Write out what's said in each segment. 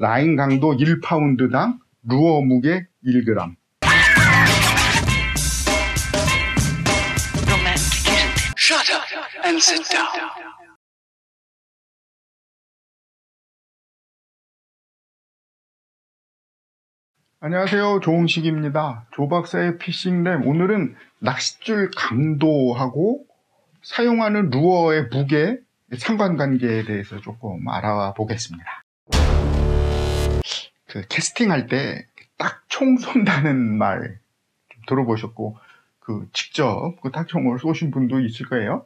라인 강도 1파운드당 루어 무게 1g. Shut up and sit down. 안녕하세요, 조홍식입니다. 조박사의 피싱랩. 오늘은 낚싯줄 강도하고 사용하는 루어의 무게 상관관계에 대해서 조금 알아보겠습니다. 캐스팅할 때 딱 총 쏜다는 말 들어보셨고, 직접 딱 총을 쏘신 분도 있을 거예요.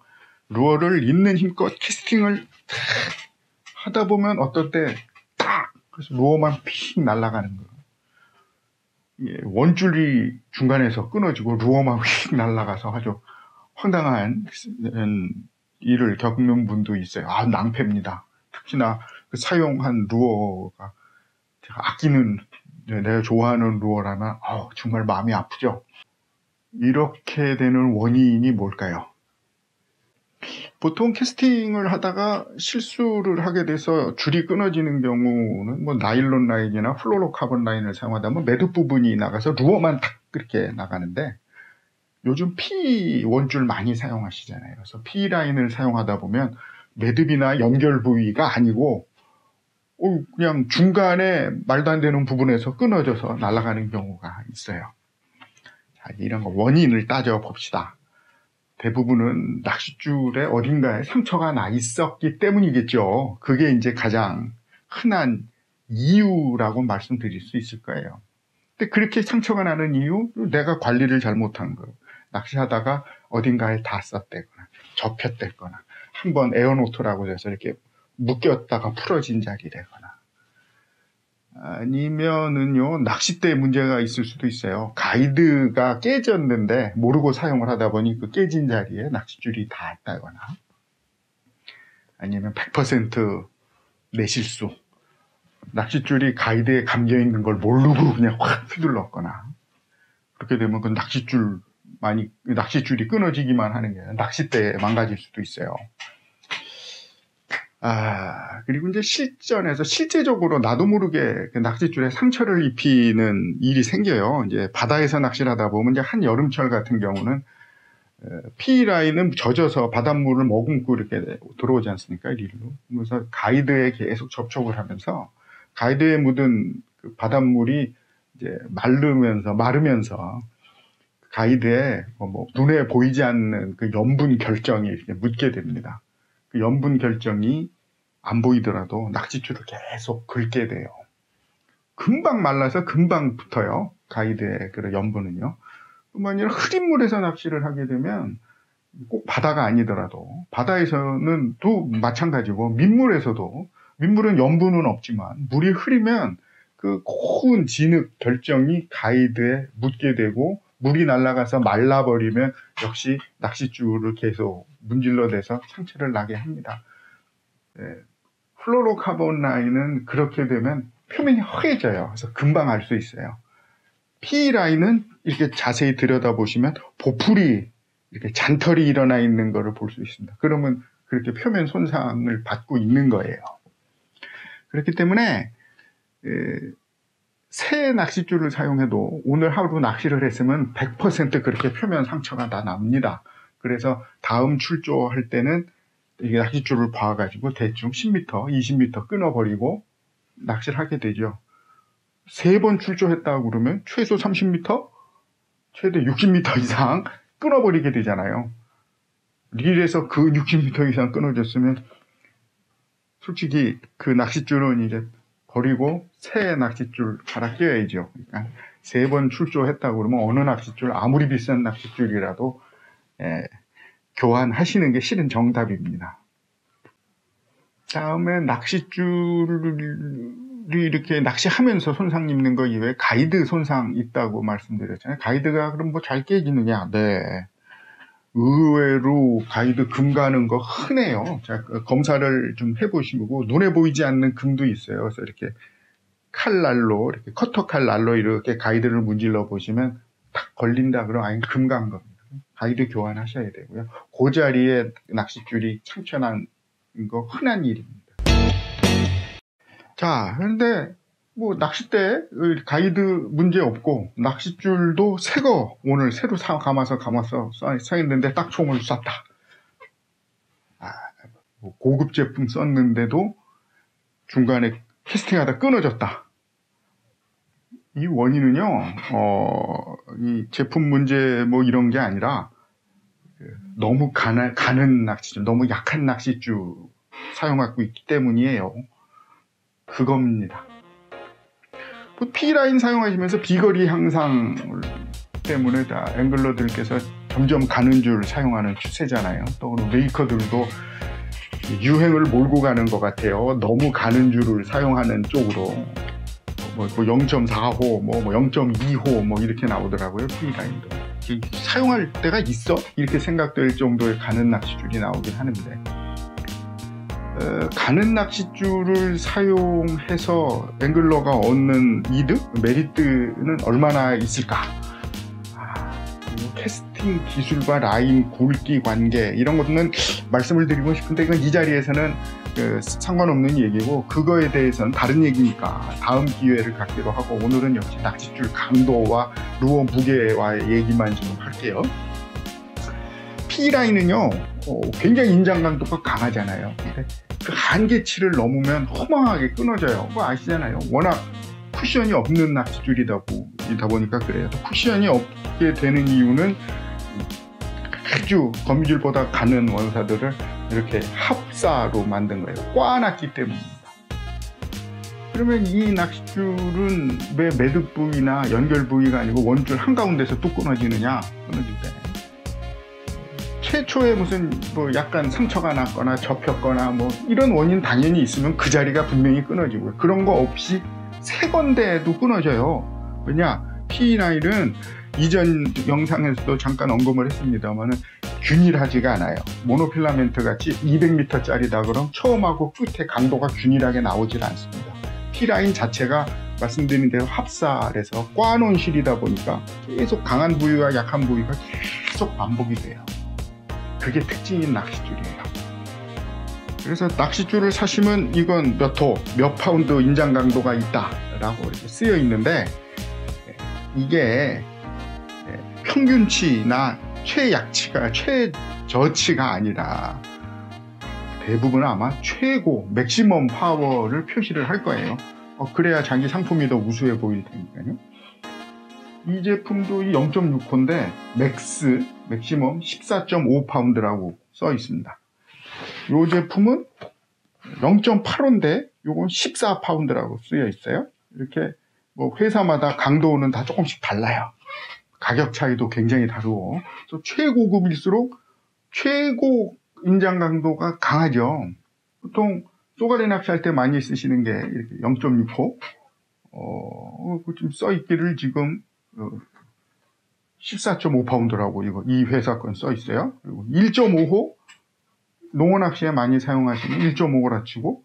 루어를 있는 힘껏 캐스팅을 하다 보면 어떨 때 딱 그래서 루어만 픽 날아가는 거. 원줄이 중간에서 끊어지고 루어만 휙 날아가서 아주 황당한 일을 겪는 분도 있어요. 아, 낭패입니다. 특히나 사용한 루어가 제가 아끼는, 내가 좋아하는 루어라면 정말 마음이 아프죠. 이렇게 되는 원인이 뭘까요? 보통 캐스팅을 하다가 실수를 하게 돼서 줄이 끊어지는 경우는 나일론 라인이나 플로로카본 라인을 사용하다 보면 매듭 부분이 나가서 루어만 탁 그렇게 나가는데, 요즘 PE 원줄 많이 사용하시잖아요. 그래서 PE 라인을 사용하다 보면 매듭이나 연결 부위가 아니고 그냥 중간에 말도 안 되는 부분에서 끊어져서 날아가는 경우가 있어요. 자, 이런 거 원인을 따져봅시다. 대부분은 낚싯줄에 어딘가에 상처가 나 있었기 때문이겠죠. 그게 이제 가장 흔한 이유라고 말씀드릴 수 있을 거예요. 근데 그렇게 상처가 나는 이유, 내가 관리를 잘못한 거. 낚시하다가 어딘가에 닿았대거나 접혔대거나, 한번 에어노트라고 해서 이렇게 묶였다가 풀어진 자리래거나, 아니면은요, 낚싯대에 문제가 있을 수도 있어요. 가이드가 깨졌는데 모르고 사용을 하다 보니 그 깨진 자리에 낚싯줄이 닿았다거나, 아니면 100% 내 실수, 낚싯줄이 가이드에 감겨 있는 걸 모르고 그냥 확 휘둘렀거나, 그렇게 되면 그 낚싯줄이 끊어지기만 하는 게 아니라 낚싯대에 망가질 수도 있어요. 그리고 이제 실전에서 실제적으로 나도 모르게 그 낚싯줄에 상처를 입히는 일이 생겨요. 이제 바다에서 낚시를 하다 보면 이제 한 여름철 같은 경우는 PE 라인은 젖어서 바닷물을 머금고 이렇게 들어오지 않습니까? 일로. 그래서 가이드에 계속 접촉을 하면서 가이드에 묻은 그 바닷물이 이제 마르면서 가이드에 눈에 보이지 않는 그 염분 결정이 이렇게 묻게 됩니다. 그 염분 결정이 안 보이더라도 낚싯줄을 계속 긁게 돼요. 금방 말라서 금방 붙어요. 가이드의 그 염분은요. 뿐만 아니라 흐린 물에서 낚시를 하게 되면, 꼭 바다가 아니더라도, 바다에서는 또 마찬가지고, 민물에서도, 민물은 염분은 없지만 물이 흐리면 그 고운 진흙 결정이 가이드에 묻게 되고, 물이 날아가서 말라버리면 역시 낚싯줄을 계속 문질러대서 상처를 나게 합니다. 플로로카본 라인은 그렇게 되면 표면이 허해져요. 그래서 금방 알 수 있어요. PE 라인은 이렇게 자세히 들여다보시면 보풀이 이렇게 잔털이 일어나 있는 것을 볼 수 있습니다. 그러면 그렇게 표면 손상을 받고 있는 거예요. 그렇기 때문에 새 낚싯줄을 사용해도 오늘 하루 낚시를 했으면 100% 그렇게 표면 상처가 다 납니다. 그래서 다음 출조할 때는 이게 낚싯줄을 봐가지고 대충 10m, 20m 끊어버리고 낚시를 하게 되죠. 세 번 출조했다고 그러면 최소 30m, 최대 60m 이상 끊어버리게 되잖아요. 릴에서 그 60m 이상 끊어졌으면 솔직히 그 낚싯줄은 이제 버리고 새 낚싯줄 갈아 끼워야죠. 그러니까 세 번 출조했다고 그러면 어느 낚싯줄, 아무리 비싼 낚싯줄이라도 교환하시는 게 실은 정답입니다. 다음에 낚싯줄이 이렇게 낚시하면서 손상 입는 거 이외에 가이드 손상 있다고 말씀드렸잖아요. 가이드가 그럼 잘 깨지느냐? 네. 의외로 가이드 금 가는 거 흔해요. 자, 검사를 좀 해보시고, 눈에 보이지 않는 금도 있어요. 그래서 이렇게 칼날로, 이렇게 커터칼날로 이렇게 가이드를 문질러 보시면 딱 걸린다 그러면 아예 금 간 겁니다. 가이드 교환하셔야 되고요. 그 자리에 낚싯줄이 상처난 거 흔한 일입니다. 자, 그런데 뭐 낚싯대 가이드 문제 없고 낚싯줄도 새 거 오늘 새로 감아서 써있는데 딱 총을 쐈다. 아, 뭐 고급 제품 썼는데도 중간에 캐스팅하다 끊어졌다. 이 원인은요, 이 제품 문제 뭐 이런 게 아니라 너무 가는 낚싯줄, 너무 약한 낚싯줄 사용하고 있기 때문이에요. 그겁니다. PE 라인 사용하시면서 비거리 향상 때문에 다 앵글러들께서 점점 가는 줄 사용하는 추세잖아요. 또 메이커들도 유행을 몰고 가는 것 같아요. 너무 가는 줄을 사용하는 쪽으로 뭐 0.4호, 뭐 0.2호 뭐 이렇게 나오더라고요. PE 라인도 사용할 때가 있어? 이렇게 생각될 정도의 가는 낚싯줄이 나오긴 하는데, 가는 낚싯줄을 사용해서 앵글러가 얻는 이득, 메리트는 얼마나 있을까? 캐스팅 기술과 라인 굵기 관계, 이런 것은 말씀을 드리고 싶은데 이건 이 자리에서는 상관없는 얘기고, 그거에 대해서는 다른 얘기니까 다음 기회를 갖기로 하고, 오늘은 역시 낚싯줄 강도와 루어 무게와의 얘기만 좀 할게요. PE 라인은요, 굉장히 인장 강도가 강하잖아요. 근데 그 한계치를 넘으면 허망하게 끊어져요. 그거 아시잖아요. 워낙 쿠션이 없는 낚싯줄이다 보니까 그래요. 쿠션이 없게 되는 이유는 아주 거미줄보다 가는 원사들을 이렇게 합사로 만든 거예요. 꽈놨기 때문입니다. 그러면 이 낚싯줄은 왜 매듭 부위나 연결 부위가 아니고 원줄 한가운데서 뚝 끊어지느냐? 끊어질 때 최초에 무슨 뭐 약간 상처가 났거나 접혔거나 뭐 이런 원인 당연히 있으면 그 자리가 분명히 끊어지고요. 그런 거 없이 세 건데도 끊어져요. 왜냐, PE 라인은 이전 영상에서도 잠깐 언급을 했습니다만 균일하지가 않아요. 모노필라멘트 같이 200m 짜리다 그럼 처음하고 끝에 강도가 균일하게 나오질 않습니다. PE 라인 자체가 말씀드린 대로 합살해서 꽈놓은 실이다 보니까 계속 강한 부위와 약한 부위가 계속 반복이 돼요. 그게 특징인 낚싯줄이에요. 그래서 낚싯줄을 사시면 이건 몇 호, 몇 파운드 인장 강도가 있다 라고 이렇게 쓰여 있는데, 이게 평균치나 최약치가 최저치가 아니라 대부분 아마 최고 맥시멈 파워를 표시를 할 거예요. 그래야 자기 상품이 더 우수해 보일 테니까요. 이 제품도 0.6호인데 맥시멈 14.5파운드라고 써 있습니다. 이 제품은 0.8호인데 요건 14파운드라고 쓰여 있어요. 이렇게 뭐 회사마다 강도는 다 조금씩 달라요. 가격 차이도 굉장히 다르고, 또 최고급일수록 최고 인장 강도가 강하죠. 보통 쏘가리 낚시할 때 많이 쓰시는 게 이렇게 0.6호 좀 써 있기를 지금 14.5파운드라고 이거 이 회사 건 써 있어요. 그리고 1.5호 농어 낚시에 많이 사용하시는 1.5호라 치고,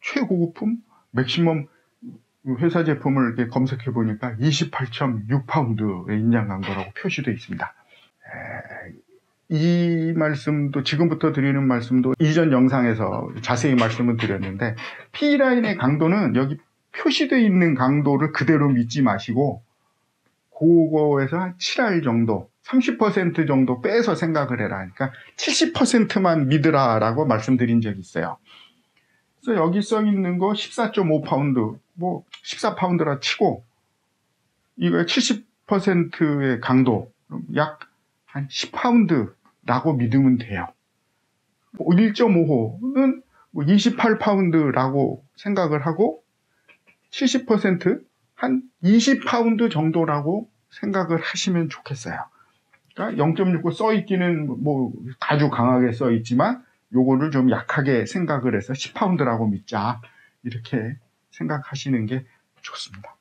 최고급품 맥시멈 회사 제품을 이렇게 검색해 보니까 28.6파운드의 인장 강도라고 표시되어 있습니다. 이 말씀도 지금부터 드리는 말씀도 이전 영상에서 자세히 말씀을 드렸는데, PE 라인의 강도는 여기 표시되어 있는 강도를 그대로 믿지 마시고 그거에서 한 7알 정도, 30% 정도 빼서 생각을 해라. 그러니까 70%만 믿으라 라고 말씀드린 적이 있어요. 그래서 여기 써 있는 거 14.5파운드, 뭐 14파운드라 치고 이거 70%의 강도, 약 한 10파운드라고 믿으면 돼요. 1.5호는 28파운드라고 생각을 하고 70%? 한 20파운드 정도라고 생각을 하시면 좋겠어요. 그러니까 0.6호 써있기는 뭐 아주 강하게 써있지만 요거를 좀 약하게 생각을 해서 10파운드라고 믿자, 이렇게 생각하시는 게 좋습니다.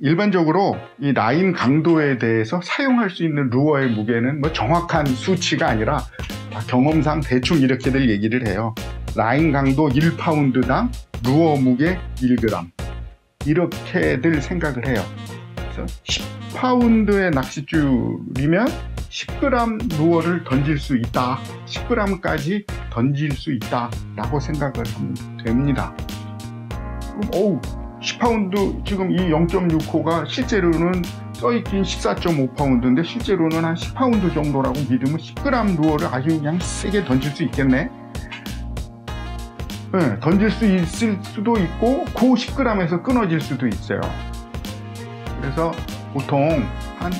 일반적으로 이 라인 강도에 대해서 사용할 수 있는 루어의 무게는 뭐 정확한 수치가 아니라 경험상 대충 이렇게들 얘기를 해요. 라인 강도 1파운드당 루어 무게 1g, 이렇게들 생각을 해요. 그래서 10파운드의 낚싯줄이면 10g 루어를 던질 수 있다. 10g까지 던질 수 있다라고 생각을 하면 됩니다. 어우, 10파운드 지금 이 0.6호가 실제로는 써있긴 14.5파운드인데 실제로는 한 10파운드 정도라고 믿으면 10g 루어를 아주 그냥 세게 던질 수 있겠네. 네, 던질 수 있을 수도 있고 그 10g에서 끊어질 수도 있어요. 그래서 보통 한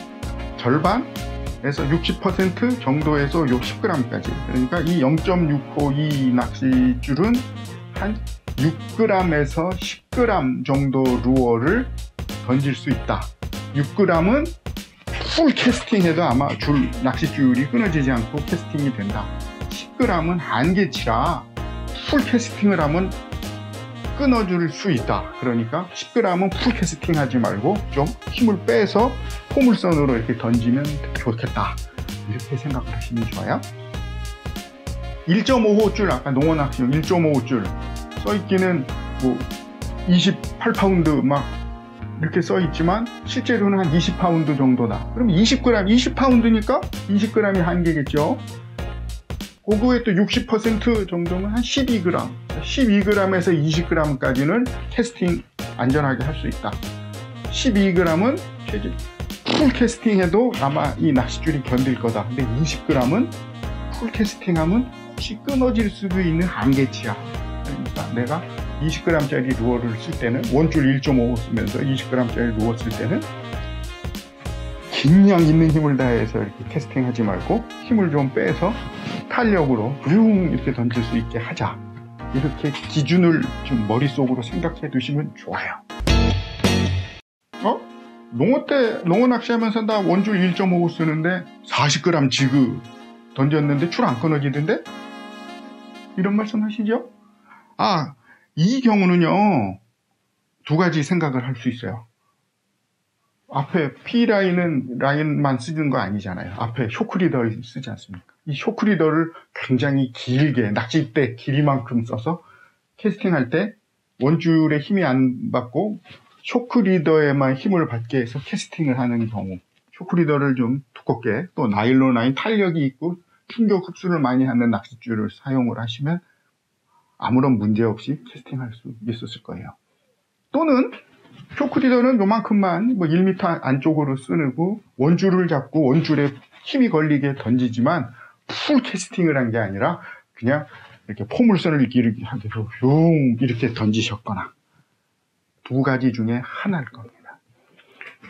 절반에서 60% 정도에서 요 10g까지, 그러니까 이 0.6호 이 낚싯줄은 한 6g에서 10g 정도 루어를 던질 수 있다. 6g은 풀 캐스팅해도 아마 낚싯줄이 끊어지지 않고 캐스팅이 된다. 10g은 한계치라 풀 캐스팅을 하면 끊어줄 수 있다. 그러니까 10g은 풀 캐스팅 하지 말고 좀 힘을 빼서 포물선으로 이렇게 던지면 좋겠다. 이렇게 생각을 하시면 좋아요. 1.5호 줄, 아까 농어낚시용 1.5호 줄 써있기는 뭐 28파운드 막 이렇게 써있지만 실제로는 한 20파운드 정도다. 그럼 20g, 20파운드니까 20g이 한계겠죠. 그거에 또 60% 정도면 한 12g, 12g에서 20g까지는 캐스팅 안전하게 할 수 있다. 12g은 풀 캐스팅해도 아마 이 낚싯줄이 견딜 거다. 근데 20g은 풀 캐스팅하면 혹시 끊어질 수도 있는 한계치야. 그러니까 내가 20g짜리 루어를 쓸 때는 원줄 1.5 쓰면서 20g짜리 루어 쓸 때는 그냥 있는 힘을 다해서 이렇게 캐스팅하지 말고 힘을 좀 빼서 탄력으로 룽 이렇게 던질 수 있게 하자. 이렇게 기준을 좀 머릿속으로 생각해 두시면 좋아요. 어? 농어 때 농어 낚시하면서 나 원줄 1.5 쓰는데 40g 지그 던졌는데 줄 안 끊어지던데? 이런 말씀 하시죠? 아, 이 경우는요 두 가지 생각을 할 수 있어요. 앞에 PE 라인은 라인만 쓰는 거 아니잖아요. 앞에 쇼크리더를 쓰지 않습니까? 이 쇼크리더를 굉장히 길게 낚싯대 길이만큼 써서 캐스팅할 때 원줄에 힘이 안 받고 쇼크리더에만 힘을 받게 해서 캐스팅을 하는 경우, 쇼크리더를 좀 두껍게 또 나일론 라인 탄력이 있고 충격 흡수를 많이 하는 낚싯줄을 사용을 하시면 아무런 문제 없이 캐스팅할 수 있었을 거예요. 또는 쇼크리더는 요만큼만 뭐 1m 안쪽으로 쓰고 원줄을 잡고 원줄에 힘이 걸리게 던지지만 풀 캐스팅을 한 게 아니라 그냥 이렇게 포물선을 이렇게 슝 이렇게 던지셨거나, 두 가지 중에 하나일 겁니다.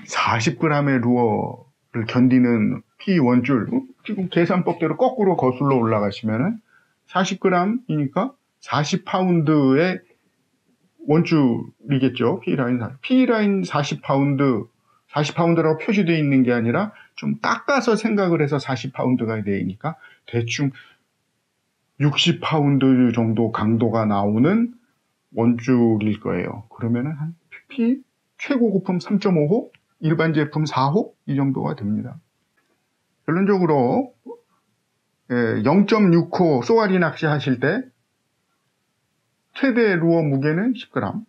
40g의 루어를 견디는 PE 원줄, 지금 계산법대로 거꾸로 거슬러 올라가시면은 40g이니까 40파운드의 원줄이겠죠. PE 라인 40파운드, 40파운드라고 표시되어 있는 게 아니라 좀 깎아서 생각을 해서 40파운드가 되니까 대충 60파운드 정도 강도가 나오는 원줄일 거예요. 그러면은 한 PP 최고 고품 3.5호, 일반 제품 4호 이 정도가 됩니다. 결론적으로 0.6호 쏘아리 낚시 하실 때 최대 루어 무게는 10g,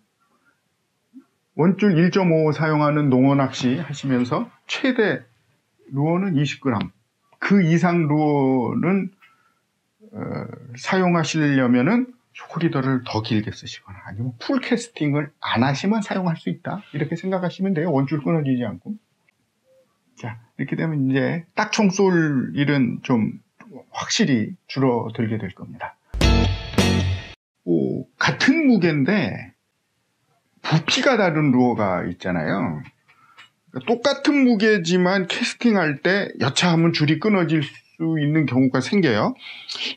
원줄 1.5 사용하는 농어 낚시 하시면서 최대 루어는 20g, 그 이상 루어는 사용하시려면은 쇼크리더를 더 길게 쓰시거나 아니면 풀 캐스팅을 안 하시면 사용할 수 있다, 이렇게 생각하시면 돼요. 원줄 끊어지지 않고. 자, 이렇게 되면 이제 딱총 쏠 일은 좀 확실히 줄어들게 될 겁니다. 오, 같은 무게인데 부피가 다른 루어가 있잖아요. 똑같은 무게지만 캐스팅할 때 여차하면 줄이 끊어질 수 있는 경우가 생겨요.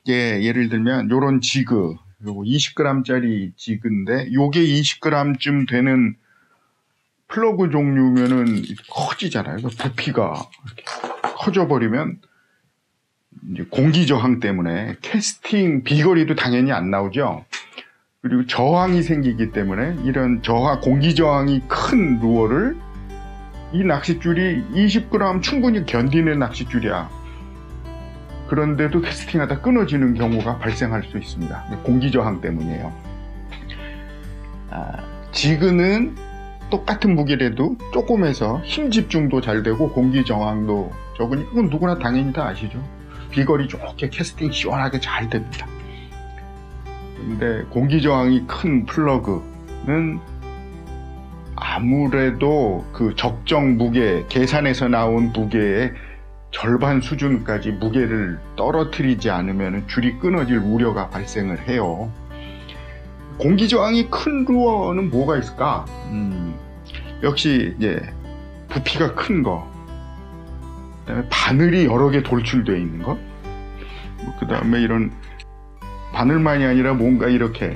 예, 예를 들면 요런 지그, 요거 20g짜리 지그인데 요게 20g쯤 되는 플러그 종류면은 커지잖아요. 부피가 커져버리면 이제 공기 저항 때문에 캐스팅 비거리도 당연히 안 나오죠. 그리고 저항이 생기기 때문에 이런 공기 저항이 큰 루어를, 이 낚싯줄이 20g 충분히 견디는 낚싯줄이야. 그런데도 캐스팅하다 끊어지는 경우가 발생할 수 있습니다. 공기 저항 때문이에요. 지그는 똑같은 무게라도 조금해서 힘 집중도 잘 되고 공기 저항도 적으니, 이건 누구나 당연히 다 아시죠. 비거리 좋게 캐스팅 시원하게 잘 됩니다. 근데 공기 저항이 큰 플러그는 아무래도 그 적정 무게, 계산에서 나온 무게의 절반 수준까지 무게를 떨어뜨리지 않으면 줄이 끊어질 우려가 발생을 해요. 공기 저항이 큰 루어는 뭐가 있을까? 역시 이제 부피가 큰 거, 그다음에 바늘이 여러 개 돌출되어 있는 것, 그다음에 이런 바늘만이 아니라 뭔가 이렇게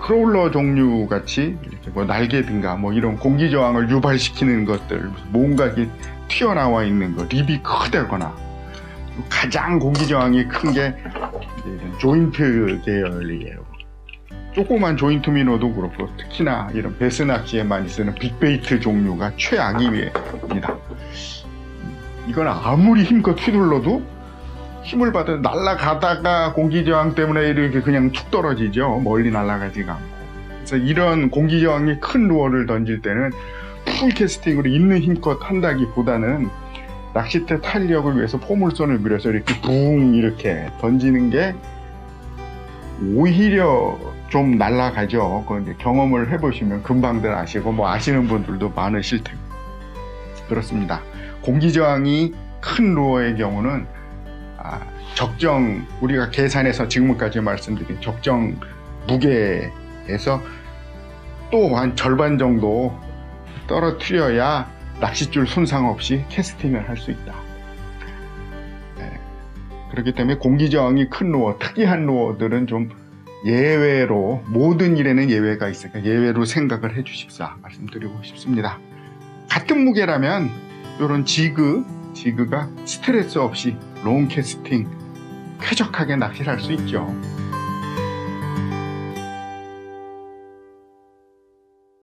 크롤러 종류 같이 이렇게 뭐 날개든가 뭐 이런 공기 저항을 유발시키는 것들, 뭔가 튀어나와 있는 거, 립이 크다거나. 가장 공기 저항이 큰 게 조인트 계열이에요. 조그만 조인트 미너도 그렇고, 특히나 이런 베스 낚시에 많이 쓰는 빅베이트 종류가 최악입니다. 이건 아무리 힘껏 휘둘러도 힘을 받아 날아가다가 공기 저항 때문에 이렇게 그냥 툭 떨어지죠. 멀리 날아가지가 않고. 그래서 이런 공기 저항이 큰 루어를 던질 때는 풀캐스팅으로 있는 힘껏 한다기보다는 낚싯대 탄력을 위해서 포물선을 밀어서 이렇게 붕 이렇게 던지는 게 오히려 좀 날아가죠. 그건 이제 경험을 해보시면 금방들 아시고, 뭐 아시는 분들도 많으실 테고. 그렇습니다. 공기 저항이 큰 루어의 경우는 적정, 우리가 계산해서 지금까지 말씀드린 적정 무게에서 또 한 절반 정도 떨어뜨려야 낚싯줄 손상 없이 캐스팅을 할 수 있다. 그렇기 때문에 공기 저항이 큰 루어, 특이한 루어들은 좀 예외로, 모든 일에는 예외가 있으니까 예외로 생각을 해주십사 말씀드리고 싶습니다. 같은 무게라면 이런 지그가 스트레스 없이 롱 캐스팅 쾌적하게 낚시를 할 수 있죠.